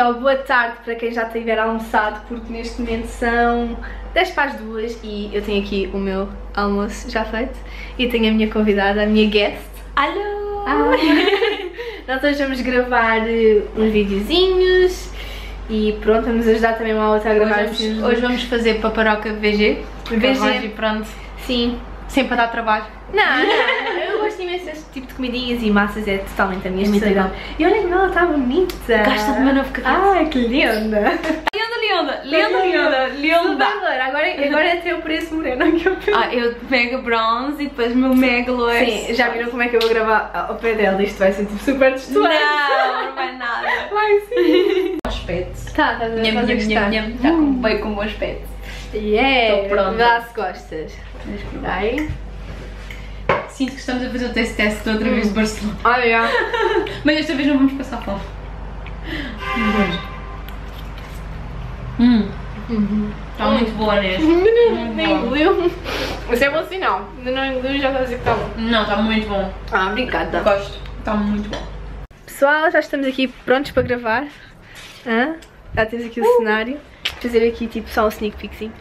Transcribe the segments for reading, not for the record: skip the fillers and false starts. dia ou boa tarde para quem já tiver almoçado, porque neste momento são 10 para as 2 e eu tenho aqui o meu almoço já feito e tenho a minha convidada, a minha guest. Alô! Ah. Nós hoje vamos gravar uns videozinhos e pronto, vamos ajudar também uma outra a gravar. Hoje vamos fazer paparoca VG. VG, pronto. Sim. Sempre para dar trabalho. Não. Eu gosto imenso deste tipo de comidinhas e massas, é totalmente a minha especialidade. E olha que ela está bonita. Gosta do meu novo cabelo. Ai, que linda. Linda. Agora é até o preço moreno que eu tenho. Ah, eu mega bronze e depois meu mega loiro. Sim, já viram como é que eu vou gravar ao pé dela? Isto vai ser tipo super destruído. Não vai nada. Vai sim. O aspecto. Tá, está bem com o aspecto. Yeah, lá se gostas. Aí. Sinto que estamos a fazer o teste da outra vez de Barcelona. Olha, yeah. Mas desta vez não vamos passar fome. Está muito boa, né? Não engoliu. Isso é bom sinal. Ainda não engoliu, já está a dizer que está bom. Não, está muito bom. Ah, obrigada. Gosto. Está muito bom. Pessoal, já estamos aqui prontos para gravar. Ah, já temos aqui o cenário. Fazer aqui tipo só um sneak peekzinho.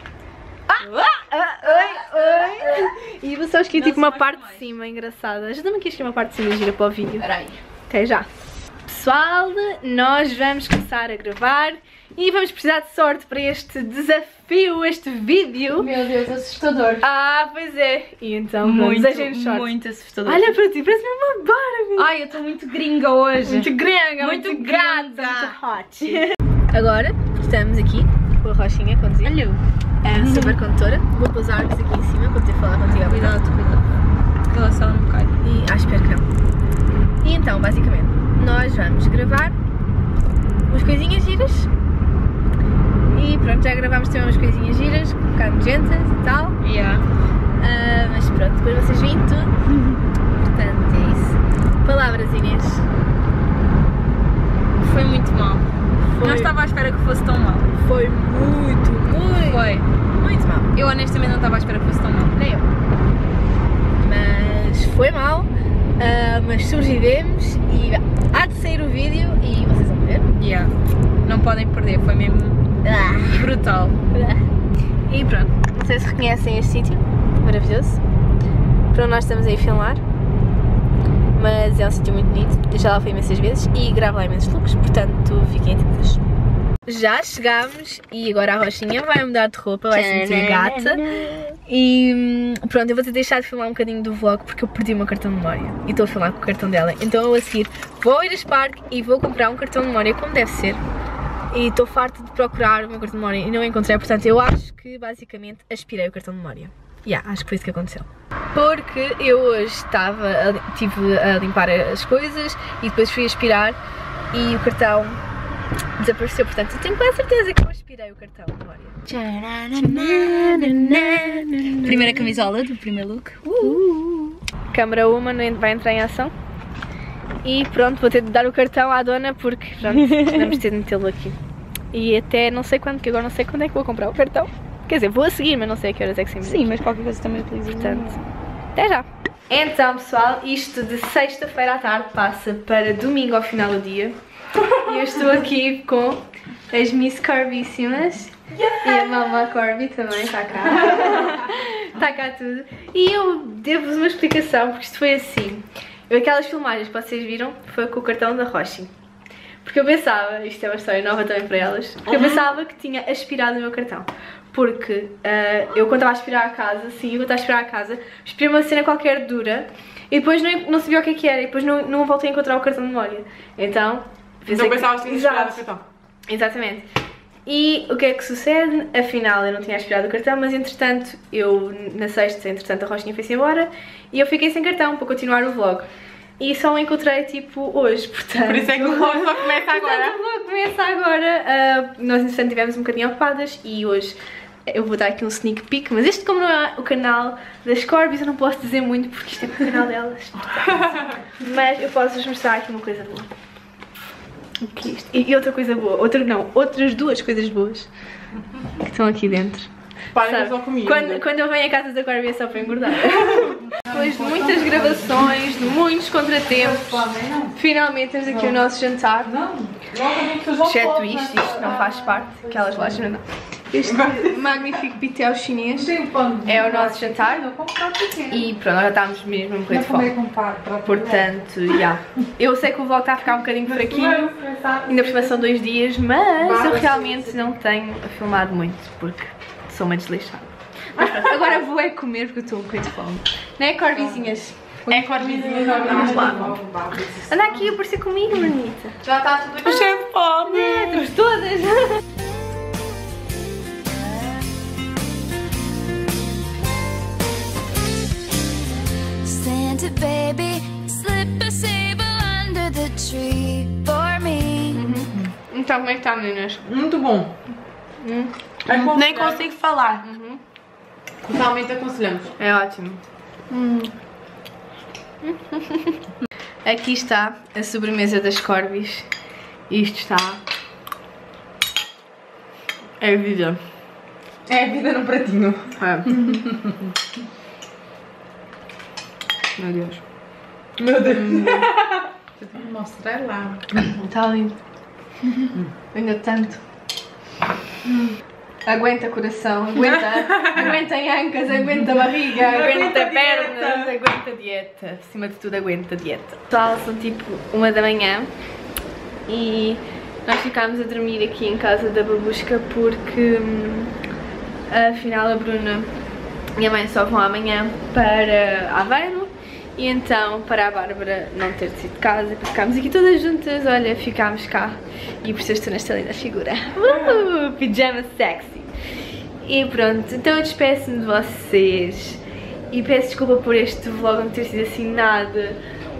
E você acha que tipo uma parte de cima engraçada. Ajuda-me aqui a escrever uma parte de cima e gira para o vídeo. Peraí. Até já. Pessoal, nós vamos começar a gravar e vamos precisar de sorte para este desafio, este vídeo. Meu Deus, assustador. Ah, pois é. E então vamos muito, sorte. Muito assustador. Olha para ti, parece-me uma Barbie. Ai, eu estou muito gringa hoje. Muito gringa, muito grata. Muito hot. Agora estamos aqui. A Rochinha a conduzir. Hello. É super condutora. Vou pôr as árvores aqui em cima para poder falar contigo. Cuidado. Relação um bocado. E espero que não. E então, basicamente, nós vamos gravar umas coisinhas giras. E pronto, já gravámos também umas coisinhas giras, um bocado nojentas e tal. Yeah. Mas pronto, depois vocês veem tudo. Portanto, é isso. Palavras, Inês. Foi muito mal. Não estava à espera que fosse tão mal. Foi muito. Foi muito mal. Eu honestamente não estava à espera que fosse tão mal. Nem eu. Mas foi mal. Mas sobrevivemos e há de sair o vídeo e vocês vão ver. Yeah. Não podem perder, foi mesmo brutal. E pronto, não sei se reconhecem este sítio maravilhoso. Para onde nós estamos aí a filmar. Mas é um sítio muito bonito, eu já lá fui imensas vezes e gravo lá imensos vlogs, portanto fiquem atentos. Já chegámos e agora a Rochinha vai mudar de roupa, vai se sentir gata. E pronto, eu vou ter deixado de filmar um bocadinho do vlog porque eu perdi o meu cartão de memória e estou a filmar com o cartão dela. Então eu a seguir vou ir a Spark e vou comprar um cartão de memória como deve ser. E estou farta de procurar o meu cartão de memória e não encontrei, portanto eu acho que basicamente aspirei o cartão de memória. Acho que foi isso que aconteceu. Porque eu hoje estive a limpar as coisas e depois fui aspirar e o cartão desapareceu. Portanto, eu tenho quase certeza que eu aspirei o cartão. Olha. Primeira camisola do primeiro look. Câmara uma vai entrar em ação. E pronto, vou ter de dar o cartão à dona porque pronto, vamos ter de metê-lo aqui. E até não sei quando, que agora não sei quando é que vou comprar o cartão. Quer dizer, vou a seguir, mas não sei a que horas é que sempre. Sim, mas qualquer coisa também utilizo. Portanto, até já! Então, pessoal, isto de sexta-feira à tarde passa para domingo ao final do dia. E eu estou aqui com as Miss Corvíssimas. E a Mama Corby também está cá. Está cá tudo. E eu devo-vos uma explicação, porque isto foi assim. Aquelas filmagens que vocês viram foi com o cartão da Roshi. Porque eu pensava, isto é uma história nova também para elas, porque eu pensava que tinha aspirado o meu cartão. Porque eu quando estava a aspirar a casa, aspirei uma cena qualquer dura e depois não sabia o que era e depois não voltei a encontrar o cartão de memória. Então, pensavas que tinha aspirado o cartão. Exatamente. E o que é que sucede? Afinal, eu não tinha aspirado o cartão, mas entretanto, na sexta, a Rochinha foi-se embora e eu fiquei sem cartão para continuar o vlog. E só o encontrei tipo hoje, portanto... Por isso é que o vlog só começa agora. Portanto, o vlog começa agora. Nós entretanto estivemos um bocadinho ocupadas e hoje... Eu vou dar aqui um sneak peek, mas isto como não é o canal das Corbies, eu não posso dizer muito porque isto é o canal delas. Mas eu posso vos mostrar aqui uma coisa boa. O que é isto? E outra coisa boa, outras duas coisas boas que estão aqui dentro. Parem só comigo. Quando eu venho à casa da Corby é só para engordar. depois de muitas gravações, de muitos contratempos, finalmente temos aqui o nosso jantar. Exceto isto não faz parte, aquelas lojas não dá. Este magnífico pitel chinês é o nosso jantar e pronto, nós já estávamos mesmo um bocadinho de fome. Portanto, já. Eu sei que o vlog está a ficar um bocadinho fraquinho, ainda por cima são 2 dias, mas eu realmente não tenho filmado muito porque sou uma desleixada. Mas pronto, agora vou é comer porque eu estou um bocadinho de fome. Não é, Corvizinhas? É Corvizinhas, vamos lá. Anda aqui, aparecer comigo, bonita. Já está tudo bem? Estou cheia de fome. Estamos todas. Então, como é que está, meninas? Muito bom. Nem consigo falar. Totalmente aconselhamos. É ótimo. Aqui está a sobremesa das Corvis. Isto está... é a vida. É a vida no pratinho. É. Meu Deus. Meu Deus. Vou te mostrar lá. Está lindo. Ainda tanto. Aguenta coração, aguenta, aguenta ancas, aguenta barriga, aguenta pernas, aguenta dieta. Acima de tudo, aguenta dieta. Pessoal, são tipo 1 da manhã e nós ficámos a dormir aqui em casa da babusca porque afinal a Bruna e a mãe só vão amanhã para Aveiro. E então, para a Bárbara não ter sido de casa, ficámos aqui todas juntas, olha, ficámos cá. E por isso estou nesta linda figura. Pijama sexy! E pronto, então eu despeço-me de vocês. E peço desculpa por este vlog não ter sido assim nada,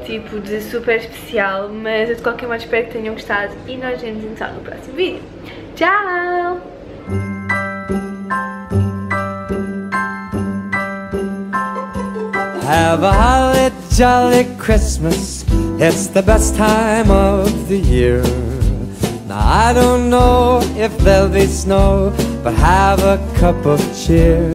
tipo, de super especial. Mas eu de qualquer modo espero que tenham gostado e nós vemos então no próximo vídeo. Tchau! Have a holly jolly Christmas, it's the best time of the year. Now I don't know if there'll be snow, but have a cup of cheer.